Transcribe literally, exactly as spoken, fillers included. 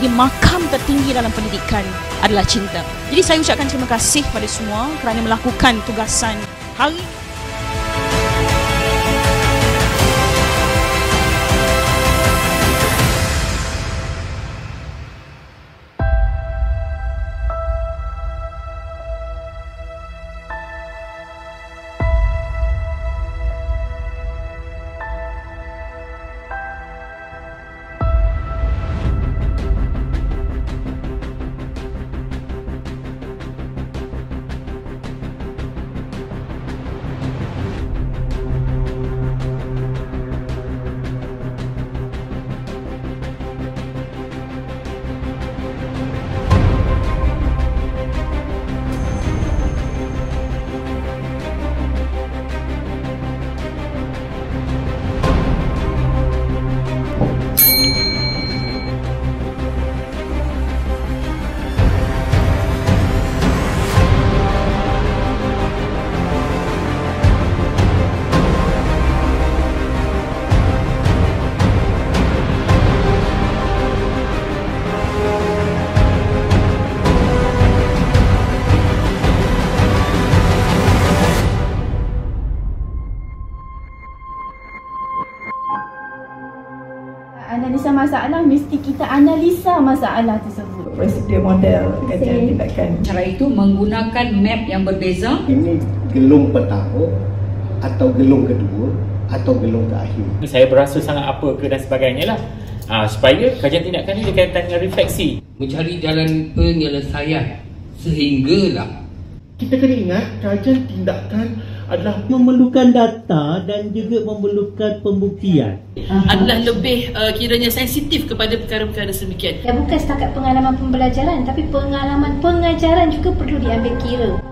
Jadi makam tertinggi dalam pendidikan adalah cinta. Jadi saya ucapkan terima kasih kepada semua kerana melakukan tugasan hari ini. Analisa masalah, mesti kita analisa masalah tersebut. Resedia model kajian tindakan. Cara itu menggunakan map yang berbeza. Ini gelung pertama atau gelung kedua atau gelung terakhir. Saya berasa sangat apa ke dan sebagainya lah. Ha, supaya kajian tindakan ini berkaitan dengan refleksi. Mencari jalan penyelesaian sehinggalah. Kita kena ingat kajian tindakan adalah memerlukan data dan juga memerlukan pembuktian. Adalah lebih uh, kiranya sensitif kepada perkara-perkara semikian. Ya, bukan setakat pengalaman pembelajaran tapi pengalaman pengajaran juga perlu diambil kira.